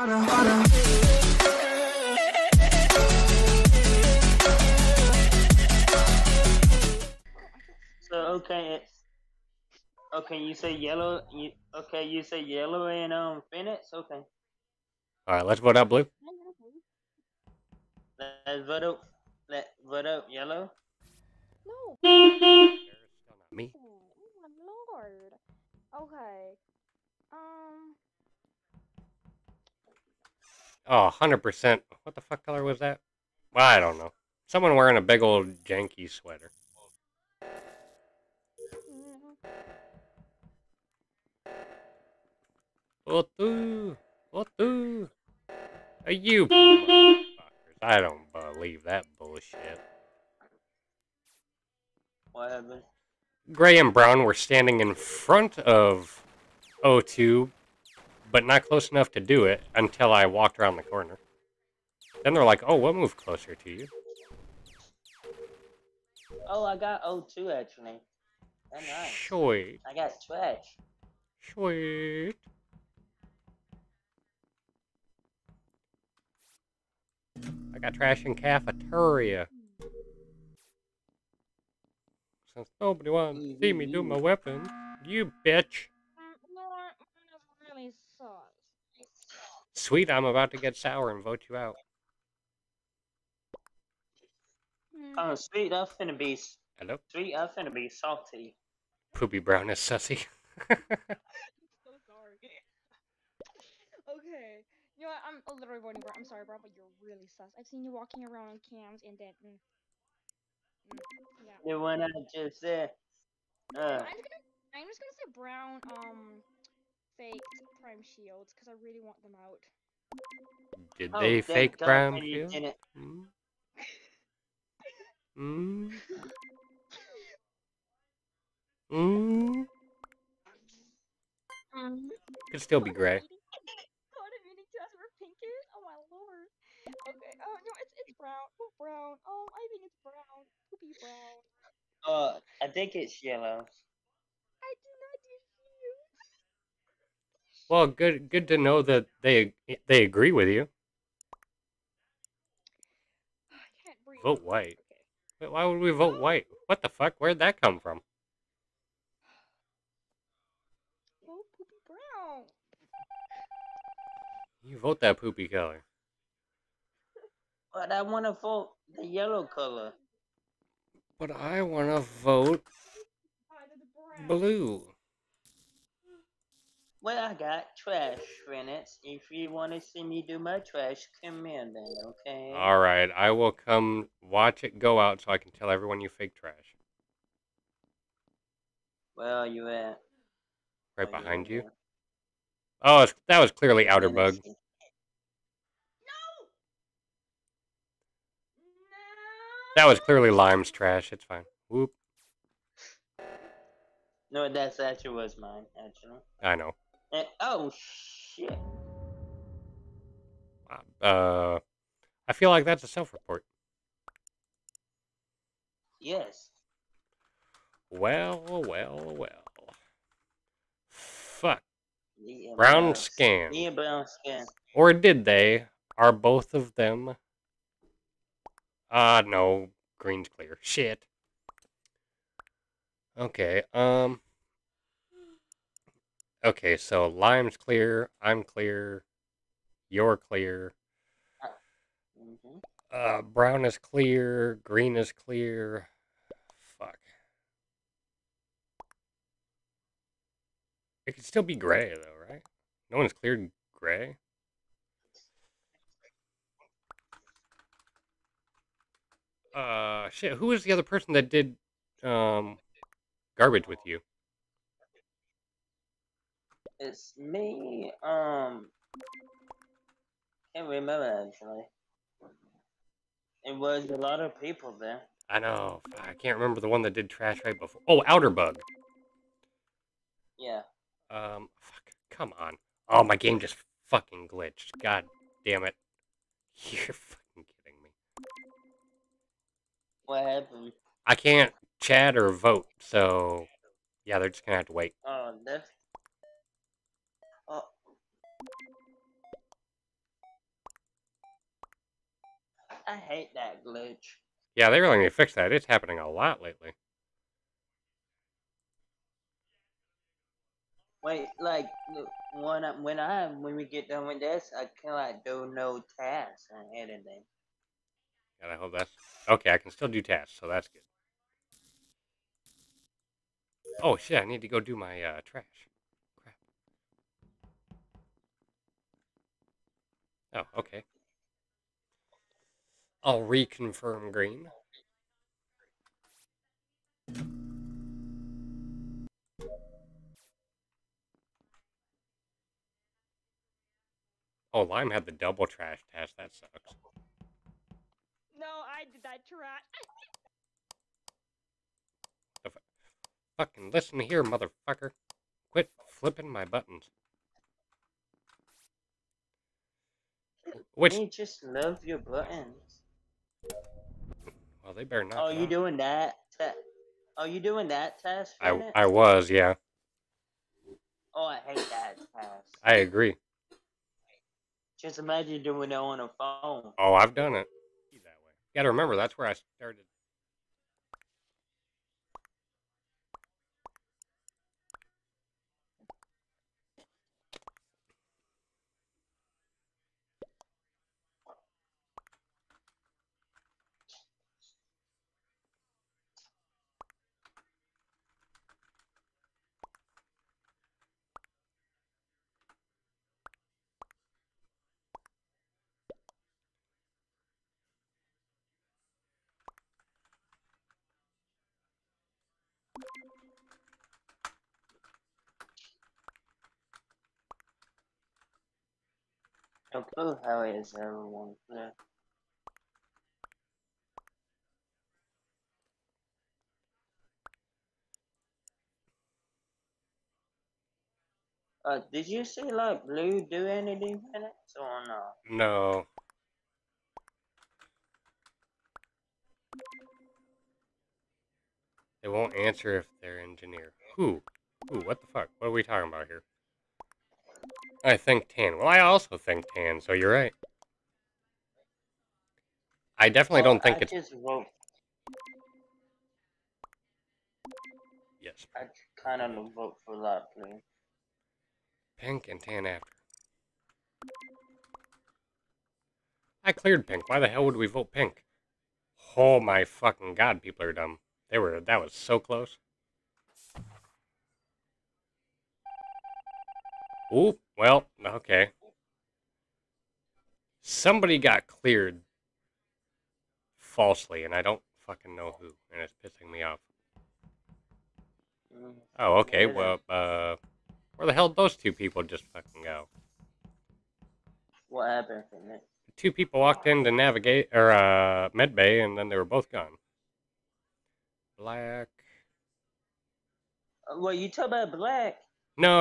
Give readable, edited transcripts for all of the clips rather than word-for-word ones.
Okay, you say yellow. Okay, you say yellow and Phoenix. Okay. All right, let's vote out blue. Let's vote out yellow. No. Me. Oh my lord. Okay. Oh, 100%. What the fuck color was that? Well, I don't know. Someone wearing a big old janky sweater. What the? Are you motherfuckers? I don't believe that bullshit. What happened? Gray and brown were standing in front of O2, but not close enough to do it until I walked around the corner. Then they're like, oh, we'll move closer to you. Oh, I got O2 actually. That's nice. Sweet. I got Twitch. Sweet. I got trash in cafeteria. Since nobody wants to see me do my weapon, you bitch. Sweet, I'm about to get sour and vote you out. Oh, sweet, I'm finna be. Hello? Sweet, I'm finna be salty. Poopy brown is sussy. I'm so sorry. Okay. You know what? I'm literally voting, bro. I'm sorry, bro, but you're really sus. I've seen you walking around on cams and then. Yeah. The one I just said. I'm just gonna say brown, fake prime shields, because I really want them out. Did they fake prime shields? Hmm? Hmm? Hmm? Could still be gray. Okay, no, it's brown. Oh, brown. Oh, I think it's brown. Poopy brown. I think it's yellow. I do not do shoes. Well, good to know that they agree with you. I can't breathe. Vote white. Okay. But why would we vote white? What the fuck? Where'd that come from? Vote poopy brown. You vote that poopy color. But I want to vote the yellow color. But I want to vote blue. Well, I got trash, Renitz. If you want to see me do my trash, come in then, okay? Alright, I will come watch it go out so I can tell everyone you fake trash. Where are you at? Right behind you. Oh, that was clearly Outer Bug. That was clearly Lime's trash. It's fine. Whoop. No, that's actually was mine, actually. I know. And, oh, shit. I feel like that's a self-report. Yes. Well. Fuck. Brown scam. Yeah, brown scam. Or did they? Are both of them... No. Green's clear. Shit. Okay, okay, so Lime's clear, I'm clear, you're clear, brown is clear, green is clear, fuck. It could still be gray, though, right? No one's cleared gray? Shit, who was the other person that did, garbage with you? It's me, can't remember, actually. It was a lot of people there. I know, I can't remember the one that did trash right before. Oh, Outer Bug. Yeah. Fuck, come on. Oh, my game just fucking glitched. God damn it. You're fucking kidding me. What happened? I can't chat or vote, so yeah, they're just gonna have to wait. Oh, I hate that glitch. Yeah, they really need to fix that. It's happening a lot lately. Wait, like when we get done with this, I can like do no tasks and anything. And I hope that's okay. I can still do tasks, so that's good. Oh shit! I need to go do my trash. Crap. Oh, okay. I'll reconfirm green. Oh, Lime had the double trash test. That sucks. No, I did that trash. Fucking listen here, motherfucker. Quit flipping my buttons. Which... You just love your buttons. Well, they better not. Oh, you doing that? Oh, you doing that test? I was, yeah. Oh, I hate that test. I agree. Just imagine doing that on a phone. Oh, I've done it. You gotta remember, that's where I started. Oh, how is everyone? Yeah. Did you see like Blue do anything in it or not? No. They won't answer if they're engineer. Who? Who? What the fuck? What are we talking about here? I think tan. Well, I also think tan, so you're right. I definitely don't think it's... Just wrote... Yes. I kind of vote for that, please. Pink and tan after. I cleared pink. Why the hell would we vote pink? Oh my fucking god, people are dumb. They were... That was so close. Ooh, well, okay. Somebody got cleared falsely, and I don't fucking know who, and it's pissing me off. Oh, okay, well, where the hell did those two people just fucking go? What happened from it? Two people walked into Navigate, or, Medbay, and then they were both gone. Black. Well, you talk about Black. No.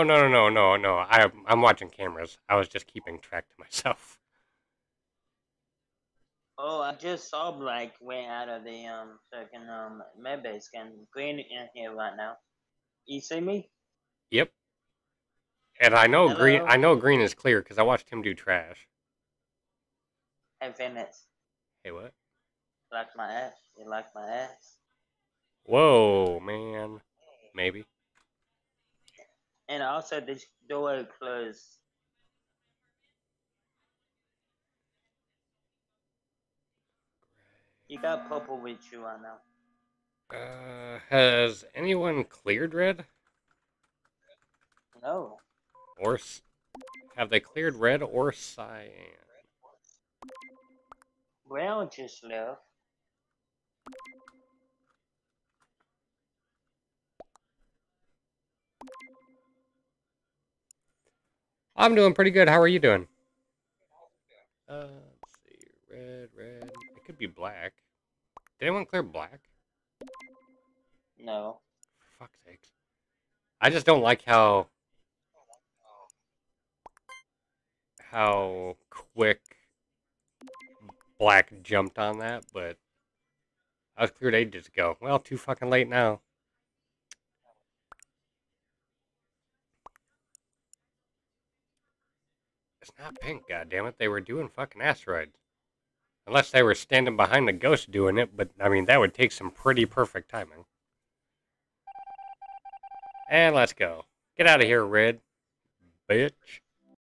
I'm watching cameras. I was just keeping track to myself. Oh, I just saw Black way out of the fucking Medbay scan. Green in here right now. You see me? Yep. And I know Hello? Green. I know Green is clear because I watched him do trash. Hey, Venice. Hey, what? You like my ass? You like my ass? Whoa, man. Maybe. And also, this door closed. You got purple with you right now. Has anyone cleared red? No. Or have they cleared red or cyan? Brown just left. I'm doing pretty good. How are you doing? Let's see. Red. It could be black. Did anyone clear black? No. For fuck's sake. I just don't like how quick black jumped on that, but I was cleared ages ago. Well, too fucking late now. It's not pink, goddammit. They were doing fucking asteroids. Unless I were standing behind the ghost doing it, but I mean, that would take some pretty perfect timing. And let's go. Get out of here, Red. Bitch.